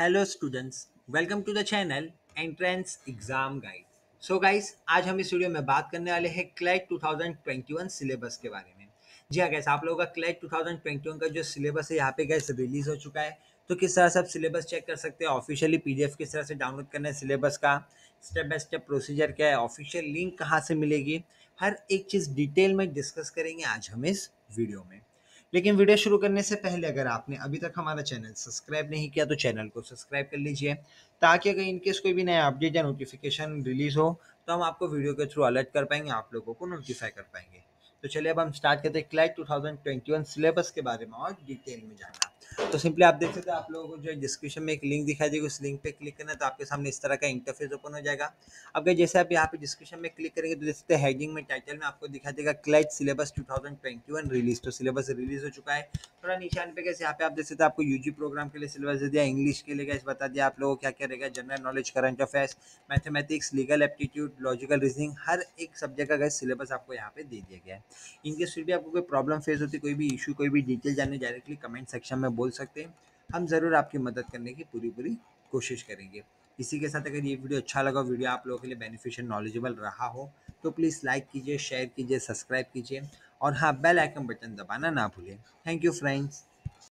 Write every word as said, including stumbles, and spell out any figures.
Hello students, welcome to the channel entrance exam guide. So guys, आज हम इस video में बात करने वाले हैं CLAT twenty twenty one syllabus के बारे में। जी हाँ गाइस, आप लोगों का क्लैट ट्वेंटी ट्वेंटी वन का जो सिलेबस है यहाँ पे गाइस रिलीज हो चुका है। तो किस तरह से आप सिलेबस चेक कर सकते हैं, ऑफिशियली पीडीएफ किस तरह से डाउनलोड करना है, सिलेबस का स्टेप बाय स्टेप प्रोसीजर क्या है, ऑफिशियल लिंक कहाँ से मिलेगी, हर एक चीज़ डिटेल में डिस्कस करेंगे आज हम इस वीडियो में। लेकिन वीडियो शुरू करने से पहले अगर आपने अभी तक हमारा चैनल सब्सक्राइब नहीं किया तो चैनल को सब्सक्राइब कर लीजिए, ताकि अगर इनकेस कोई भी नया अपडेट या नोटिफिकेशन रिलीज़ हो तो हम आपको वीडियो के थ्रू अलर्ट कर पाएंगे, आप लोगों को नोटिफाई कर पाएंगे। तो चलिए अब हम स्टार्ट करते हैं CLAT twenty twenty one syllabus के बारे में और डिटेल में जाना। तो सिंपली आप देख सकते हैं, आप लोगों को जो डिस्क्रिप्शन में एक लिंक दिखाई देगी, उस लिंक पे क्लिक करना तो आपके सामने इस तरह का इंटरफेस ओपन हो जाएगा। अब जैसे आप यहाँ पे डिस्क्रिप्शन में क्लिक करेंगे तो देख सकते हैं हेडिंग में, टाइटल में आपको दिखाई देगा CLAT syllabus twenty twenty one release. तो सिलेबस रिलीज हो चुका है। थोड़ा निशान पे कैसे यहाँ पे आप देख सकते हैं, आपको यूजी प्रोग्राम के लिए सिलेबस दे दिया, इंग्लिश के लिए गैस बता दिया आप लोगों को क्या क्या रहेगा, general knowledge, current affairs, mathematics, legal aptitude, logical reasoning, हर एक सब्जेक्ट का गैस सिलेबस आपको यहाँ पे दे दिया गया है। इनके फिर भी आपको कोई प्रॉब्लम फेस होती, कोई भी इशू, कोई भी डिटेल जानने डायरेक्टली कमेंट सेक्शन में बोल सकते हैं, हम ज़रूर आपकी मदद करने की पूरी पूरी कोशिश करेंगे। इसी के साथ अगर ये वीडियो अच्छा लगा, वीडियो आप लोगों के लिए बेनिफिशियल नॉलेजेबल रहा हो तो प्लीज़ लाइक कीजिए, शेयर कीजिए, सब्सक्राइब कीजिए और हाँ, बेल आइकन बटन दबाना ना भूलें। Thank you friends.